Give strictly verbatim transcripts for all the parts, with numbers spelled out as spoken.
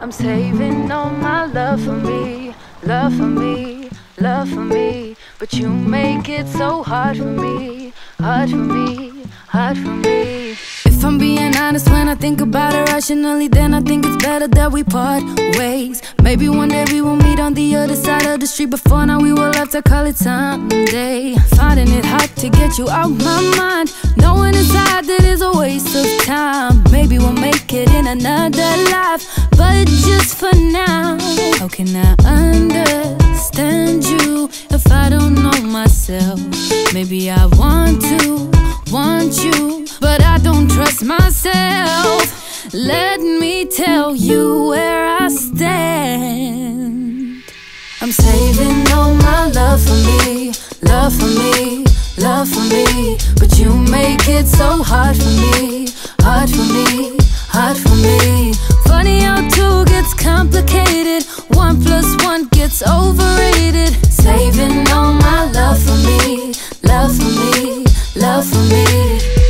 I'm saving all my love for me, love for me, love for me. But you make it so hard for me, hard for me, hard for me. If I'm being honest, when I think about it rationally, then I think it's better that we part ways. Maybe one day we will meet on the other side of the street, but for now we will have to call it Sunday. Finding it hard to get you out my mind, knowing inside that it's a waste of time. Maybe we'll make it in another life, but just for now. How can I understand you if I don't know myself? Maybe I want to, want you, but I don't trust myself. Let me tell you where I stand. I'm saving all my love for me, love for me, love for me. But you make it so hard for me, hard for me, hard for me. Funny how two gets complicated, one plus one gets overrated. Saving all my love for me, love for me, love for me.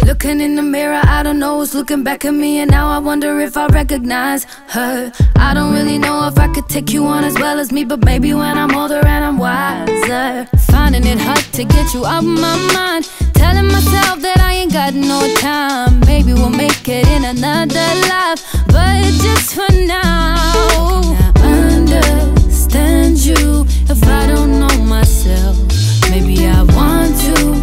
Looking in the mirror, I don't know who's looking back at me, and now I wonder if I recognize her. I don't really know if I could take you on as well as me, but maybe when I'm older and I'm wiser. Finding it hard to get you out my mind, telling myself that I ain't got no time. Maybe we'll make it in another life, but just for now. Can I understand you if I don't know myself? Maybe I want to,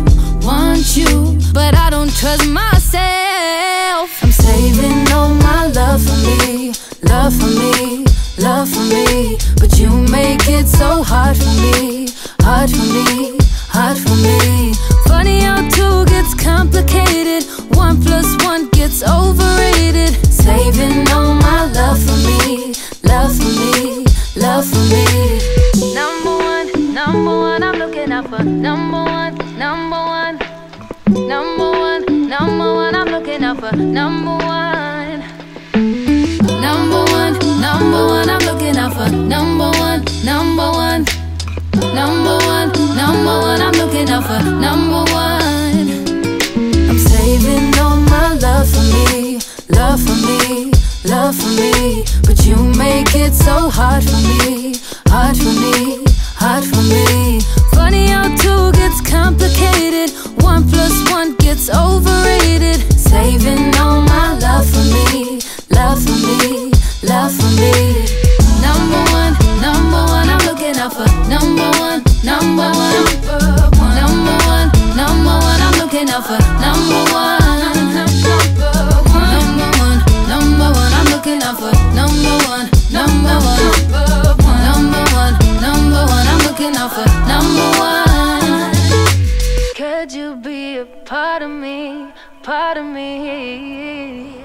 want you, but I don't trust myself. I'm saving all my love for me, love for me, love for me. But you make it so hard for me, hard for me, hard for me. Funny how two gets complicated, one plus one gets overrated. Saving all my love for me, love for me, love for me. Number one, number one, I'm looking out for number one, number one. Number one, number one, I'm looking out for number one. Number one, number one, I'm looking out for number one, number one. Number one, number one, I'm looking out for number one. I'm saving all my love for me, love for me, love for me. But you make it so hard for me, hard for me, hard for me. Funny how two gets complicated, one plus one gets overrated. Saving all my love for me, love for me, love for me. Number one, number one, I'm looking out for number one, number one. Number one, number one, I'm looking out for number one. Number one, number one, I'm looking out for number one, number one. Number one, number one, I'm looking out for number one. Could you be a part of me, part of me?